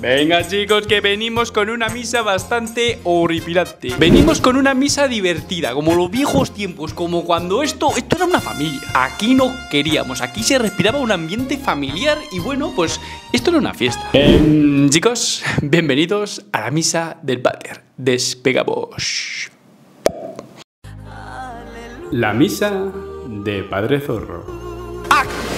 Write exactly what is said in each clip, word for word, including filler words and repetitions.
Venga, chicos, que venimos con una misa bastante horripilante. Venimos con una misa divertida, como los viejos tiempos, como cuando esto, esto era una familia. Aquí no queríamos, aquí se respiraba un ambiente familiar y bueno, pues esto era una fiesta. Eh, chicos, bienvenidos a la misa del váter. Despegamos. La misa de Padre Zorro. ¡Actus!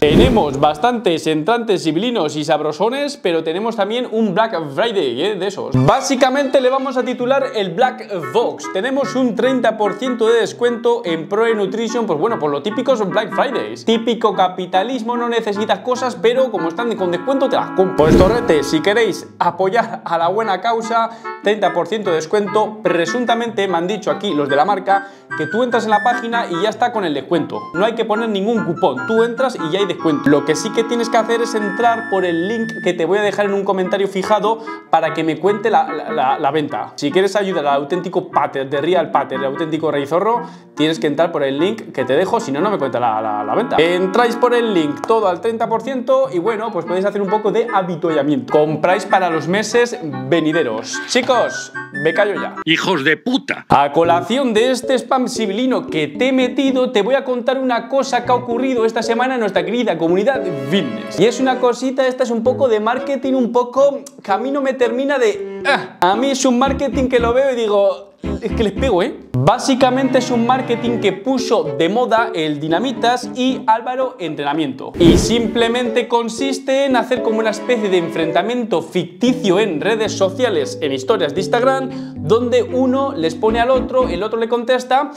Tenemos bastantes entrantes sibilinos y sabrosones, pero tenemos también un Black Friday, ¿eh? De esos. Básicamente le vamos a titular el Black Box. Tenemos un treinta por ciento de descuento en Pro Nutrition, pues bueno, por lo típico son Black Fridays. Típico capitalismo, no necesitas cosas, pero como están con descuento te las compro. Pues torrete, si queréis apoyar a la buena causa, treinta por ciento de descuento. Presuntamente me han dicho aquí los de la marca que tú entras en la página y ya está con el descuento. No hay que poner ningún cupón, tú entras y ya hay descuento. Lo que sí que tienes que hacer es entrar por el link que te voy a dejar en un comentario fijado para que me cuente la, la, la, la venta. Si quieres ayudar al auténtico pater, de Real Pater, el auténtico rey zorro, tienes que entrar por el link que te dejo, si no, no me cuenta la, la, la venta. Entráis por el link, todo al treinta por ciento y bueno, pues podéis hacer un poco de habituallamiento. Compráis para los meses venideros. Chicos, me callo ya. Hijos de puta. A colación de este spam sibilino que te he metido, te voy a contar una Una cosa que ha ocurrido esta semana en nuestra querida comunidad fitness. Y es una cosita, esta es un poco de marketing, un poco que a mí no me termina de... ¡Ah! A mí es un marketing que lo veo y digo... Es que les pego, ¿eh? Básicamente es un marketing que puso de moda el Dinamitas y Álvaro Entrenamiento. Y simplemente consiste en hacer como una especie de enfrentamiento ficticio en redes sociales, en historias de Instagram, donde uno les pone al otro, el otro le contesta.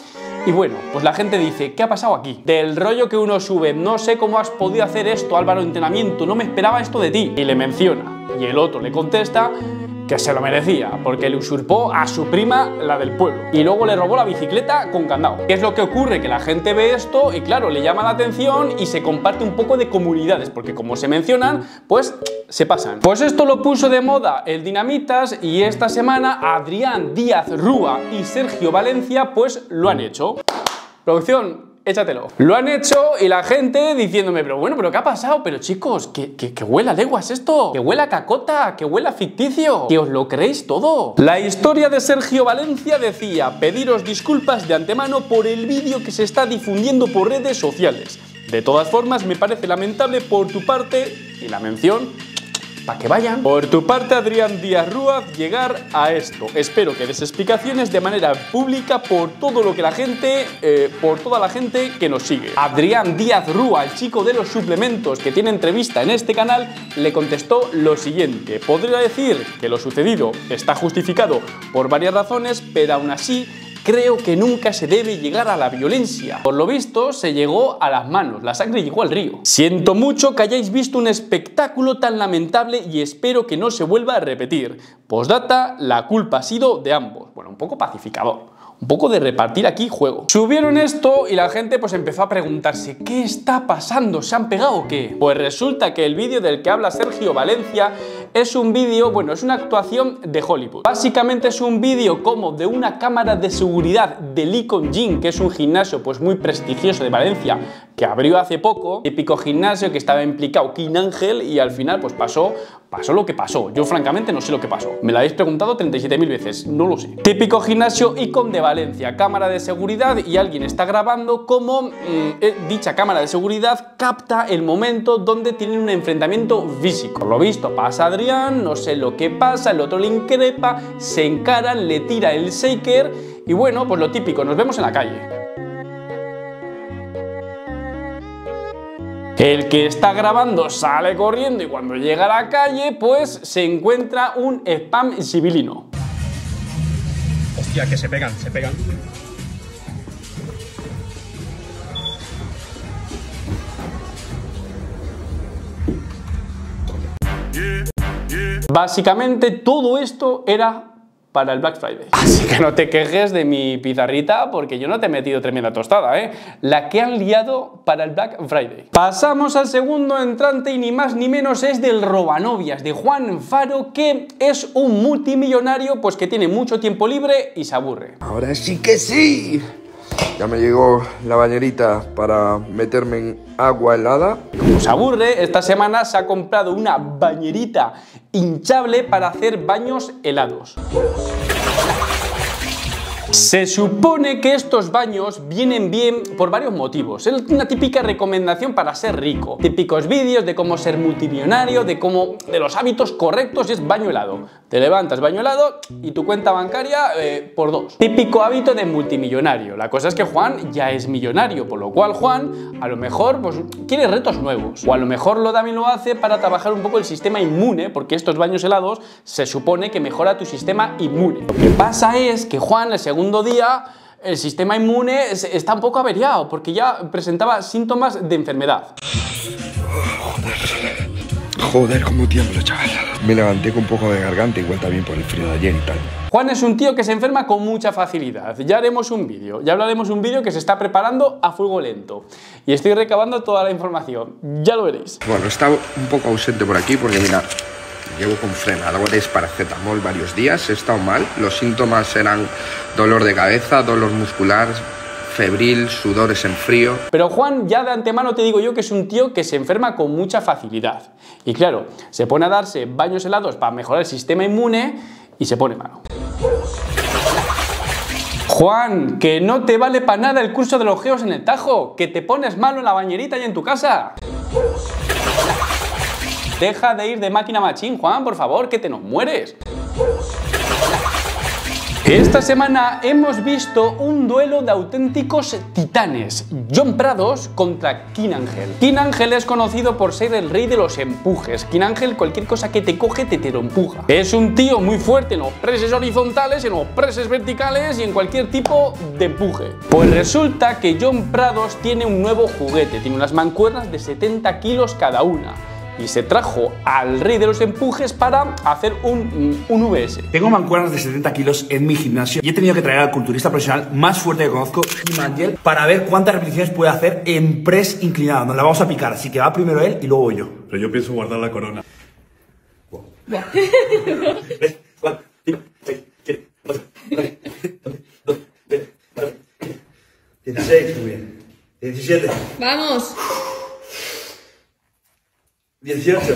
Y bueno, pues la gente dice, ¿qué ha pasado aquí? Del rollo que uno sube, no sé cómo has podido hacer esto, Álvaro Entrenamiento, no me esperaba esto de ti. Y le menciona, y el otro le contesta... que se lo merecía, porque le usurpó a su prima, la del pueblo, y luego le robó la bicicleta con candado. ¿Qué es lo que ocurre? Que la gente ve esto y claro, le llama la atención y se comparte un poco de comunidades, porque como se mencionan, pues se pasan. Pues esto lo puso de moda el Dinamitas y esta semana Adrián Díaz Rúa y Sergio Valencia pues lo han hecho. Producción, échatelo. Lo han hecho y la gente diciéndome, pero bueno, pero ¿qué ha pasado? Pero chicos, que, que, que huela leguas esto, que huela cacota, que huela ficticio, que os lo creéis todo. La historia de Sergio Valencia decía, pediros disculpas de antemano por el vídeo que se está difundiendo por redes sociales. De todas formas, me parece lamentable por tu parte, y la mención... para que vayan. Por tu parte, Adrián Díaz Rúa, llegar a esto. Espero que des explicaciones de manera pública por todo lo que la gente, eh, por toda la gente que nos sigue. Adrián Díaz Rúa, el chico de los suplementos que tiene entrevista en este canal, le contestó lo siguiente. Podría decir que lo sucedido está justificado por varias razones, pero aún así... creo que nunca se debe llegar a la violencia. Por lo visto, se llegó a las manos, la sangre llegó al río. Siento mucho que hayáis visto un espectáculo tan lamentable y espero que no se vuelva a repetir. Postdata, la culpa ha sido de ambos. Bueno, un poco pacificador. Un poco de repartir aquí juego. Subieron esto y la gente pues empezó a preguntarse, ¿qué está pasando? ¿Se han pegado o qué? Pues resulta que el vídeo del que habla Sergio Valencia es un vídeo, bueno, es una actuación de Hollywood. Básicamente es un vídeo como de una cámara de seguridad del Icon Gym, que es un gimnasio pues muy prestigioso de Valencia, que abrió hace poco, típico gimnasio que estaba implicado King Ángel y al final pues pasó... pasó lo que pasó. Yo francamente no sé lo que pasó. Me lo habéis preguntado treinta y siete mil veces. No lo sé. Típico gimnasio Icon de Valencia. Cámara de seguridad y alguien está grabando cómo eh, dicha cámara de seguridad capta el momento donde tienen un enfrentamiento físico. Por lo visto pasa Adrián, no sé lo que pasa, el otro le increpa, se encaran, le tira el shaker y bueno, pues lo típico, nos vemos en la calle. El que está grabando sale corriendo y cuando llega a la calle, pues se encuentra un spam sibilino. Hostia, que se pegan, se pegan. Básicamente todo esto era... para el Black Friday. Así que no te quejes de mi pizarrita porque yo no te he metido tremenda tostada, ¿eh? La que han liado para el Black Friday. Pasamos al segundo entrante y ni más ni menos es del Robanovias, de Juan Faro, que es un multimillonario pues que tiene mucho tiempo libre y se aburre. Ahora sí que sí. Ya me llegó la bañerita para meterme en agua helada. Como se aburre, esta semana se ha comprado una bañerita hinchable para hacer baños helados. Se supone que estos baños vienen bien por varios motivos. Es una típica recomendación para ser rico. Típicos vídeos de cómo ser multimillonario, de cómo, de los hábitos correctos, es baño helado. Te levantas, baño helado y tu cuenta bancaria eh, por dos. Típico hábito de multimillonario. La cosa es que Juan ya es millonario, por lo cual Juan a lo mejor pues, quiere retos nuevos. O a lo mejor lo también lo hace para trabajar un poco el sistema inmune, porque estos baños helados se supone que mejora tu sistema inmune. Lo que pasa es que Juan, el segundo día, el sistema inmune está un poco averiado porque ya presentaba síntomas de enfermedad. Joder, joder, cómo tiemblo, chaval. Me levanté con un poco de garganta, igual también por el frío de ayer y tal. Juan es un tío que se enferma con mucha facilidad. Ya haremos un vídeo, ya hablaremos un vídeo que se está preparando a fuego lento. Y estoy recabando toda la información, ya lo veréis. Bueno, está un poco ausente por aquí porque mira, llevo con frenadores, paracetamol varios días, he estado mal. Los síntomas eran dolor de cabeza, dolor muscular, febril, sudores en frío. Pero Juan, ya de antemano te digo yo que es un tío que se enferma con mucha facilidad. Y claro, se pone a darse baños helados para mejorar el sistema inmune y se pone malo. Juan, que no te vale para nada el curso de los geos en el Tajo, que te pones malo en la bañerita y en tu casa. Deja de ir de máquina machín, Juan, por favor, que te nos mueres. Esta semana hemos visto un duelo de auténticos titanes. John Prados contra King Ángel. King Ángel es conocido por ser el rey de los empujes. King Ángel, cualquier cosa que te coge, te, te lo empuja. Es un tío muy fuerte en los preses horizontales, en los preses verticales y en cualquier tipo de empuje. Pues resulta que John Prados tiene un nuevo juguete. Tiene unas mancuernas de setenta kilos cada una. Y se trajo al rey de los empujes para hacer un, un V S. Tengo mancuernas de setenta kilos en mi gimnasio y he tenido que traer al culturista profesional más fuerte que conozco, Jim Mantiel, para ver cuántas repeticiones puede hacer en press inclinado. Nos la vamos a picar, así que va primero él y luego yo. Pero yo pienso guardar la corona. Wow. dieciséis, muy bien. diecisiete. ¡Vamos! dieciocho.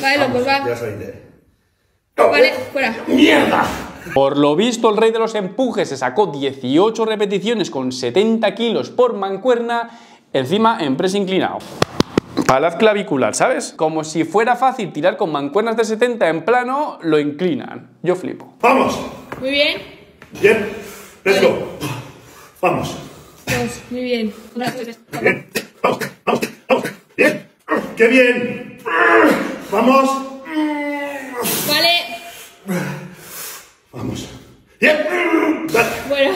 Vale, vamos, pues va. Ya saliste. Vale, fuera. ¡Mierda! Por lo visto, el rey de los empujes se sacó dieciocho repeticiones con setenta kilos por mancuerna, encima en press inclinado. Palad clavicular, ¿sabes? Como si fuera fácil tirar con mancuernas de setenta en plano, lo inclinan. Yo flipo. ¡Vamos! Muy bien. Bien. Let's go. Vamos. Pues, muy bien. Bien. Vamos, vamos, vamos. Bien. ¡Qué bien! ¡Vamos! ¡Vale! ¡Vamos! ¡Bien! ¡Bueno!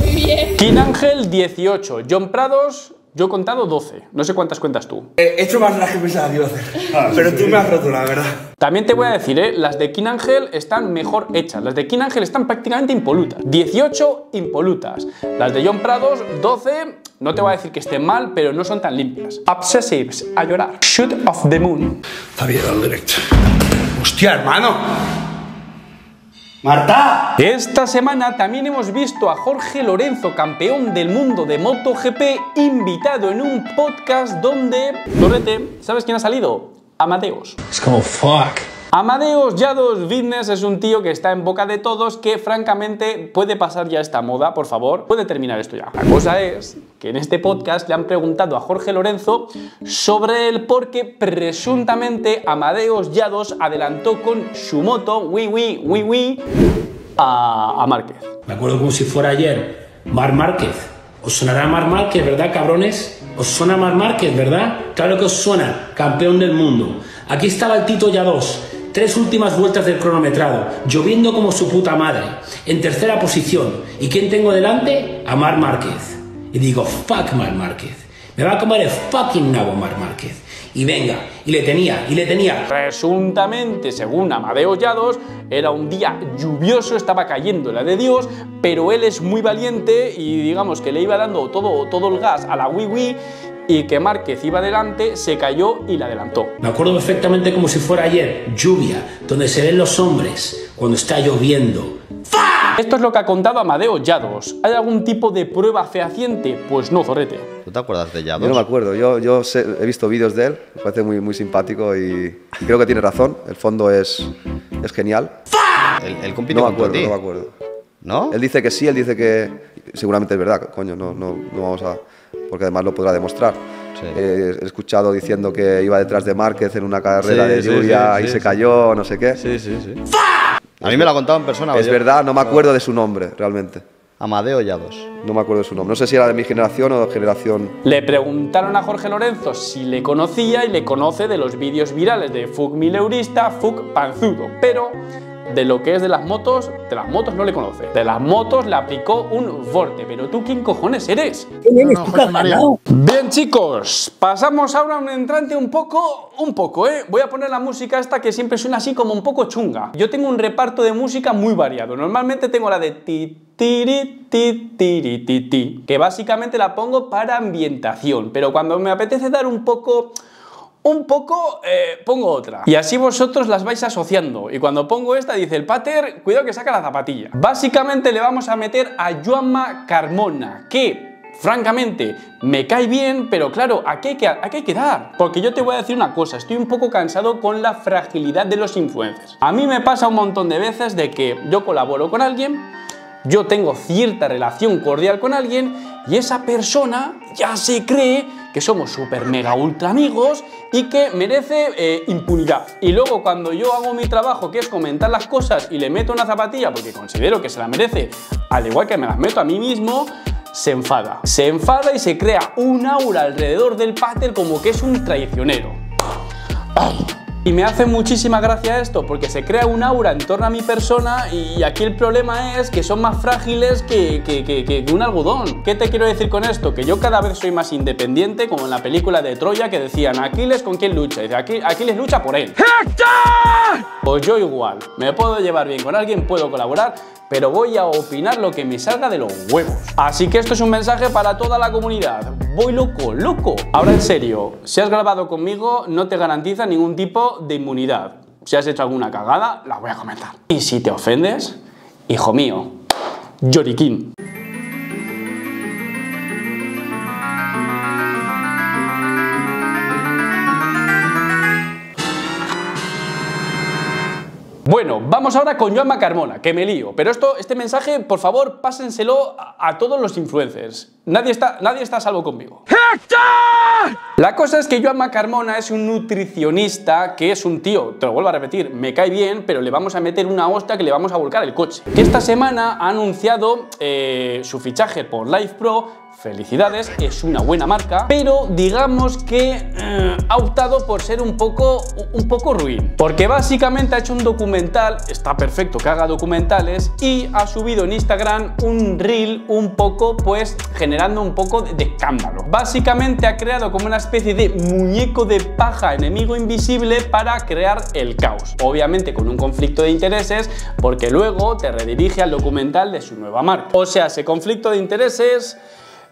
¡Muy bien! King Ángel dieciocho, John Prados, yo he contado doce. No sé cuántas cuentas tú. He hecho más las que pensaba que iba a hacer. Ah, pero sí, tú sí. Me has roto, la verdad. También te voy a decir, ¿eh? Las de King Ángel están mejor hechas. Las de King Ángel están prácticamente impolutas. dieciocho impolutas. Las de John Prados, doce... No te voy a decir que estén mal, pero no son tan limpias. Obsessives, a llorar. Shoot of the moon. Está bien, al directo. ¡Hostia, hermano! ¡Marta! Esta semana también hemos visto a Jorge Lorenzo, campeón del mundo de MotoGP, invitado en un podcast donde... Torrete, ¿sabes quién ha salido? Amadeos. Es como fuck. Amadeo Llados Fitness es un tío que está en boca de todos, que francamente puede pasar ya esta moda, por favor, puede terminar esto ya. La cosa es que en este podcast le han preguntado a Jorge Lorenzo sobre el por qué presuntamente Amadeo Llados adelantó con su moto, oui, oui, oui, oui, a, a Márquez. Me acuerdo como si fuera ayer, Marc Márquez. Os sonará Marc Márquez, ¿verdad, cabrones? Os suena Marc Márquez, ¿verdad? Claro que os suena, campeón del mundo. Aquí estaba el Tito Llados. Tres últimas vueltas del cronometrado, lloviendo como su puta madre, en tercera posición. ¿Y quién tengo delante? A Marc Márquez. Y digo, fuck Marc Márquez. Me va a comer el fucking nabo Marc Márquez. Y venga, y le tenía, y le tenía. Presuntamente, según Amadeo Llados, era un día lluvioso, estaba cayendo la de Dios, pero él es muy valiente y digamos que le iba dando todo, todo el gas a la wiwi. Y que Márquez iba adelante, se cayó y la adelantó. Me acuerdo perfectamente como si fuera ayer, lluvia, donde se ven los hombres cuando está lloviendo. ¡Fa! Esto es lo que ha contado Amadeo Llados. ¿Hay algún tipo de prueba fehaciente? Pues no, zorrete. ¿No te acuerdas de Llados? Yo no me acuerdo. Yo, yo sé, he visto vídeos de él. Me parece muy, muy simpático y, y creo que tiene razón. El fondo es, es genial. ¿El, el compite no me acuerdo, no me acuerdo. ¿No? Él dice que sí, él dice que... Seguramente es verdad, coño, no, no, no vamos a... Porque además lo podrá demostrar. Sí. Eh, he escuchado diciendo que iba detrás de Márquez en una carrera sí, de lluvia sí, sí, y sí, se sí. cayó, no sé qué. Sí, sí, sí. A mí me lo ha contado en persona. Es yo... verdad, no me acuerdo de su nombre, realmente. Amadeo Llados. No me acuerdo de su nombre. No sé si era de mi generación o de generación... Le preguntaron a Jorge Lorenzo si le conocía y le conoce de los vídeos virales de Fuck Mileurista, Fuck Panzudo, pero... De lo que es de las motos, de las motos no le conoce. De las motos le aplicó un vorte. Pero tú, ¿quién cojones eres? No, no, José María. Bien, chicos, pasamos ahora a un entrante un poco, un poco, ¿eh? Voy a poner la música esta que siempre suena así como un poco chunga. Yo tengo un reparto de música muy variado. Normalmente tengo la de ti, tiri, ti, tiri, ti, ti, que básicamente la pongo para ambientación. Pero cuando me apetece dar un poco... Un poco, eh, pongo otra. Y así vosotros las vais asociando. Y cuando pongo esta dice el pater, cuidado que saca la zapatilla. Básicamente le vamos a meter a Joan Ma Carmona, que, francamente, me cae bien, pero claro, aquí hay, que, aquí hay que dar. Porque yo te voy a decir una cosa, estoy un poco cansado con la fragilidad de los influencers. A mí me pasa un montón de veces de que yo colaboro con alguien, yo tengo cierta relación cordial con alguien y esa persona ya se cree que somos super mega ultra amigos y que merece eh, impunidad. Y luego cuando yo hago mi trabajo, que es comentar las cosas y le meto una zapatilla porque considero que se la merece, al igual que me las meto a mí mismo, se enfada. Se enfada y se crea un aura alrededor del pater como que es un traicionero. ¡Ay! Y me hace muchísima gracia esto, porque se crea un aura en torno a mi persona y aquí el problema es que son más frágiles que, que, que, que un algodón. ¿Qué te quiero decir con esto? Que yo cada vez soy más independiente, como en la película de Troya, que decían, Aquiles con quién lucha, y dice, Aqu Aquiles lucha por él. ¡Héctor! Pues yo igual, me puedo llevar bien con alguien, puedo colaborar, pero voy a opinar lo que me salga de los huevos. Así que esto es un mensaje para toda la comunidad. Voy loco, loco. Ahora en serio, si has grabado conmigo, no te garantiza ningún tipo de inmunidad. Si has hecho alguna cagada, la voy a comentar. Y si te ofendes, hijo mío, lloriquín. Bueno, vamos ahora con Joan Ma Carmona, que me lío. Pero esto, este mensaje, por favor, pásenselo a, a todos los influencers. Nadie está, nadie está a salvo conmigo. ¡Héctor! La cosa es que Joan Ma Carmona es un nutricionista que es un tío, te lo vuelvo a repetir, me cae bien, pero le vamos a meter una hostia que le vamos a volcar el coche. Que esta semana ha anunciado eh, su fichaje por LifePro. Felicidades, es una buena marca, pero digamos que eh, ha optado por ser un poco, un poco ruin. Porque básicamente ha hecho un documental, está perfecto que haga documentales, y ha subido en Instagram un reel un poco, pues, generando un poco de, de escándalo. Básicamente ha creado como una especie de muñeco de paja, enemigo invisible, para crear el caos. Obviamente con un conflicto de intereses, porque luego te redirige al documental de su nueva marca. O sea, ese conflicto de intereses...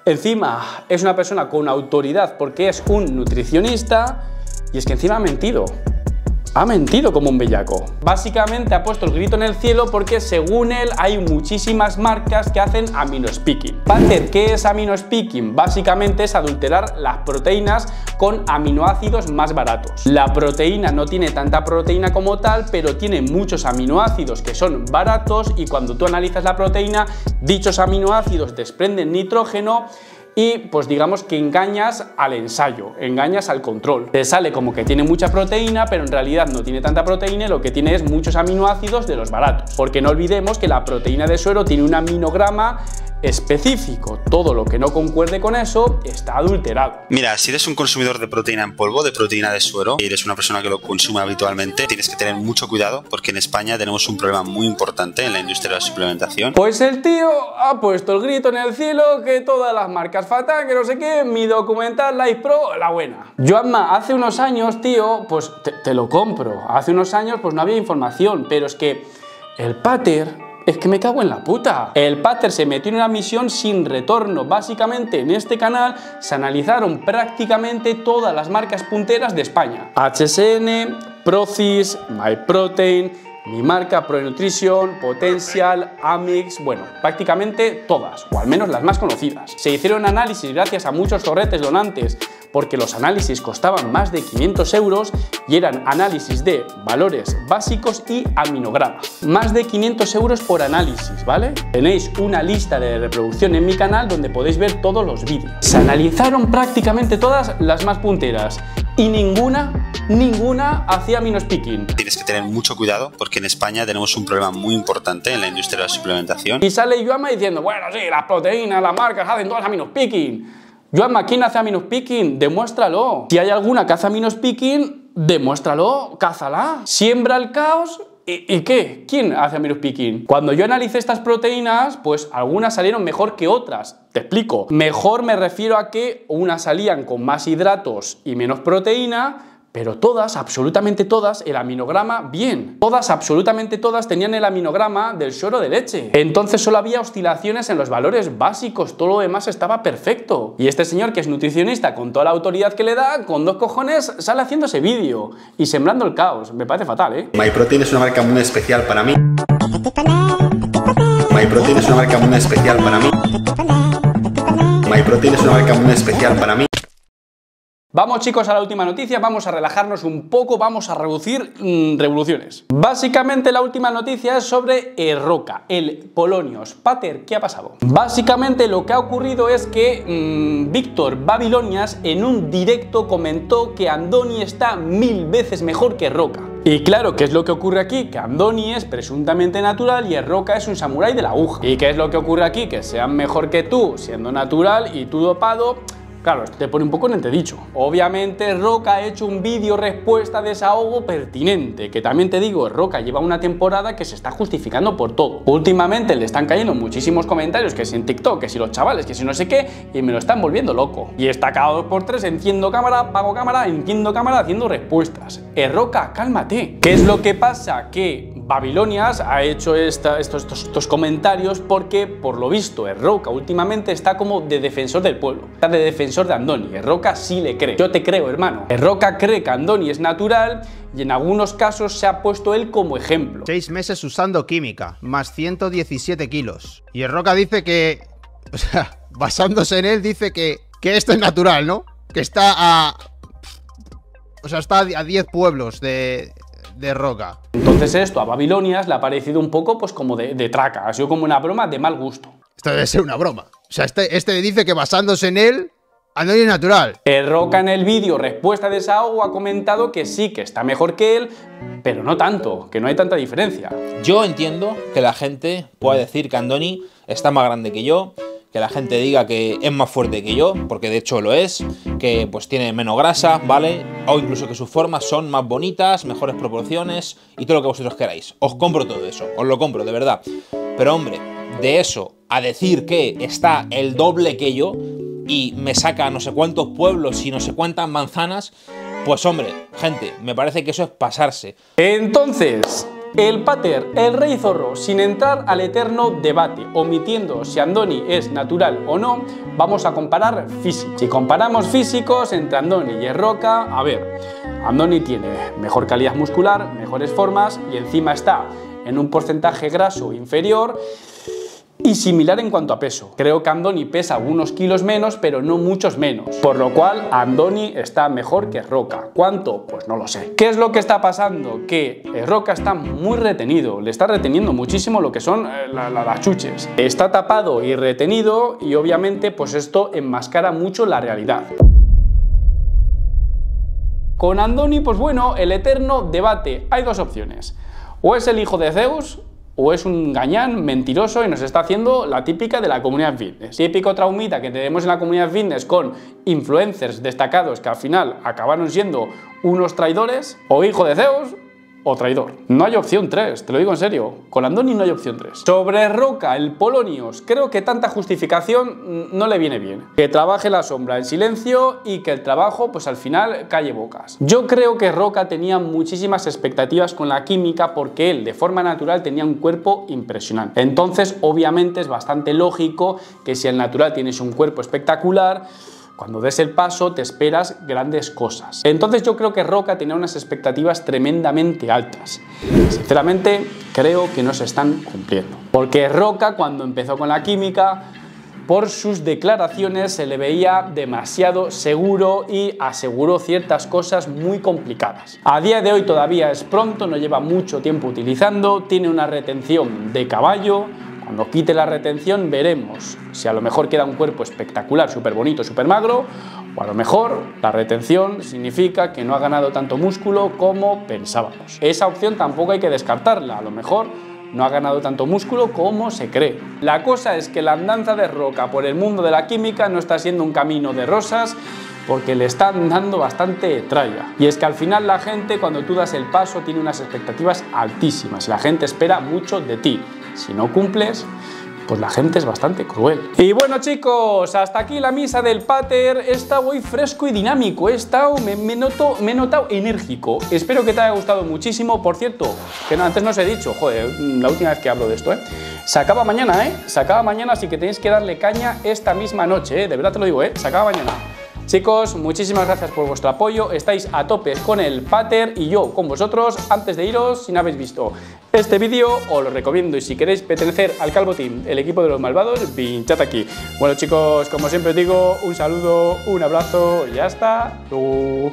Encima es una persona con autoridad porque es un nutricionista y es que encima ha mentido. Ha mentido como un bellaco. Básicamente ha puesto el grito en el cielo porque según él hay muchísimas marcas que hacen amino speaking. Pater, ¿qué es amino speaking? Básicamente es adulterar las proteínas con aminoácidos más baratos. La proteína no tiene tanta proteína como tal, pero tiene muchos aminoácidos que son baratos y cuando tú analizas la proteína, dichos aminoácidos desprenden nitrógeno y pues digamos que engañas al ensayo, engañas al control. Te sale como que tiene mucha proteína, pero en realidad no tiene tanta proteína y lo que tiene es muchos aminoácidos de los baratos. Porque no olvidemos que la proteína de suero tiene un aminograma específico. Todo lo que no concuerde con eso está adulterado. Mira, si eres un consumidor de proteína en polvo, de proteína de suero, y eres una persona que lo consume habitualmente, tienes que tener mucho cuidado porque en España tenemos un problema muy importante en la industria de la suplementación. Pues el tío ha puesto el grito en el cielo que todas las marcas fatal, que no sé qué, mi documental LifePro, la buena. Joan Ma, hace unos años, tío, pues te, te lo compro. Hace unos años pues no había información, pero es que el pater... Es que me cago en la puta. El pater se metió en una misión sin retorno. Básicamente en este canal se analizaron prácticamente todas las marcas punteras de España. H S N, Prozis, MyProtein, mi marca Pro Nutrition, Potential, Amix, bueno, prácticamente todas, o al menos las más conocidas. Se hicieron análisis gracias a muchos torretes donantes, porque los análisis costaban más de quinientos euros y eran análisis de valores básicos y aminogramas. Más de quinientos euros por análisis, ¿vale? Tenéis una lista de reproducción en mi canal donde podéis ver todos los vídeos. Se analizaron prácticamente todas las más punteras y ninguna, ninguna hacía menos picking. Tienes que tener mucho cuidado porque en España tenemos un problema muy importante en la industria de la suplementación. Y sale Joan Ma diciendo, bueno, sí, las proteínas, las marcas hacen todas menos picking. Joan Ma, ¿quién hace aminos picking? Demuéstralo. Si hay alguna que hace aminos picking, demuéstralo, cázala. Siembra el caos. ¿Y, ¿Y qué? ¿Quién hace aminos picking? Cuando yo analicé estas proteínas, pues algunas salieron mejor que otras. Te explico. Mejor me refiero a que unas salían con más hidratos y menos proteína, pero todas, absolutamente todas, el aminograma bien. Todas, absolutamente todas, tenían el aminograma del suero de leche. Entonces solo había oscilaciones en los valores básicos, todo lo demás estaba perfecto. Y este señor, que es nutricionista, con toda la autoridad que le da, con dos cojones sale haciendo ese vídeo y sembrando el caos. Me parece fatal, ¿eh? MyProtein es una marca muy especial para mí. MyProtein es una marca muy especial para mí. MyProtein es una marca muy especial para mí. Vamos, chicos, a la última noticia, vamos a relajarnos un poco, vamos a reducir mmm, revoluciones. Básicamente la última noticia es sobre Gymsroka, el Polonios. Pater, ¿qué ha pasado? Básicamente lo que ha ocurrido es que mmm, Víctor Babilonias en un directo comentó que Andoni está mil veces mejor que Gymsroka. Y claro, ¿qué es lo que ocurre aquí? Que Andoni es presuntamente natural y Gymsroka es un samurái de la aguja. ¿Y qué es lo que ocurre aquí? Que sean mejor que tú siendo natural y tú dopado. Claro, esto te pone un poco en entredicho. Obviamente Gymsroka ha hecho un vídeo respuesta a desahogo pertinente, que también te digo, Gymsroka lleva una temporada que se está justificando por todo. Últimamente le están cayendo muchísimos comentarios, que si en TikTok, que si los chavales, que si no sé qué, y me lo están volviendo loco. Y está cada dos por tres, enciendo cámara, apago cámara, enciendo cámara, haciendo respuestas. Gymsroka, cálmate. ¿Qué es lo que pasa? Que Babilonias ha hecho esta, estos, estos, estos comentarios porque, por lo visto, Gymsroka últimamente está como de defensor del pueblo, está de defensor de Andoni. Gymsroka sí le cree. Yo te creo, hermano. Gymsroka cree que Andoni es natural y en algunos casos se ha puesto él como ejemplo. Seis meses usando química, más ciento diecisiete kilos. Y Gymsroka dice que, o sea, basándose en él, dice que, que esto es natural, ¿no? Que está a... O sea, está a diez pueblos de... de Gymsroka. Entonces esto a Babilonias le ha parecido un poco pues como de, de traca, ha sido como una broma de mal gusto. Esto debe ser una broma. O sea, este, este dice que basándose en él, Andoni es natural. Gymsroka en el vídeo respuesta de desahogo ha comentado que sí, que está mejor que él, pero no tanto, que no hay tanta diferencia. Yo entiendo que la gente pueda decir que Andoni está más grande que yo, que la gente diga que es más fuerte que yo, porque de hecho lo es, que pues tiene menos grasa, ¿vale? O incluso que sus formas son más bonitas, mejores proporciones y todo lo que vosotros queráis. Os compro todo eso, os lo compro, de verdad. Pero hombre, de eso a decir que está el doble que yo y me saca no sé cuántos pueblos y no sé cuántas manzanas, pues hombre, gente, me parece que eso es pasarse. Entonces... el pater, el rey zorro, sin entrar al eterno debate, omitiendo si Andoni es natural o no, vamos a comparar físicos. Si comparamos físicos entre Andoni y Gymsroka, a ver, Andoni tiene mejor calidad muscular, mejores formas y encima está en un porcentaje graso inferior y similar en cuanto a peso. Creo que Andoni pesa unos kilos menos, pero no muchos menos. Por lo cual, Andoni está mejor que Gymsroka. ¿Cuánto? Pues no lo sé. ¿Qué es lo que está pasando? Que Gymsroka está muy retenido. Le está reteniendo muchísimo lo que son eh, la, la, las chuches. Está tapado y retenido y obviamente pues esto enmascara mucho la realidad. Con Andoni, pues bueno, el eterno debate. Hay dos opciones. O es el hijo de Zeus... o es un gañán mentiroso y nos está haciendo la típica de la comunidad fitness. Típico traumita que tenemos en la comunidad fitness con influencers destacados que al final acabaron siendo unos traidores, o hijo de Zeus o traidor. No hay opción tres, te lo digo en serio. Con Andoni no hay opción tres. Sobre Gymsroka, el Polonios, creo que tanta justificación no le viene bien. Que trabaje la sombra en silencio y que el trabajo, pues al final, calle bocas. Yo creo que Gymsroka tenía muchísimas expectativas con la química porque él, de forma natural, tenía un cuerpo impresionante. Entonces, obviamente, es bastante lógico que si el natural tienes un cuerpo espectacular... Cuando des el paso te esperas grandes cosas. Entonces yo creo que Roca tenía unas expectativas tremendamente altas. Sinceramente creo que no se están cumpliendo. Porque Roca, cuando empezó con la química, por sus declaraciones se le veía demasiado seguro y aseguró ciertas cosas muy complicadas. A día de hoy todavía es pronto, no lleva mucho tiempo utilizando, tiene una retención de caballo. Cuando quite la retención veremos si a lo mejor queda un cuerpo espectacular, súper bonito, súper magro, o a lo mejor la retención significa que no ha ganado tanto músculo como pensábamos. Esa opción tampoco hay que descartarla, a lo mejor no ha ganado tanto músculo como se cree. La cosa es que la andanza de Roca por el mundo de la química no está siendo un camino de rosas, porque le están dando bastante tralla. Y es que al final la gente, cuando tú das el paso, tiene unas expectativas altísimas. La gente espera mucho de ti. Si no cumples, pues la gente es bastante cruel. Y bueno, chicos, hasta aquí la misa del pater. He estado hoy fresco y dinámico. He estado, me, me, noto, me he notado enérgico. Espero que te haya gustado muchísimo. Por cierto, que antes no os he dicho, joder, la última vez que hablo de esto, ¿eh? Se acaba mañana, ¿eh? Se acaba mañana, así que tenéis que darle caña esta misma noche, ¿eh? De verdad te lo digo, ¿eh? Se acaba mañana. Chicos, muchísimas gracias por vuestro apoyo, estáis a tope con el pater y yo con vosotros. Antes de iros, si no habéis visto este vídeo, os lo recomiendo, y si queréis pertenecer al Calvo Team, el equipo de los malvados, pinchad aquí. Bueno, chicos, como siempre os digo, un saludo, un abrazo y hasta luego.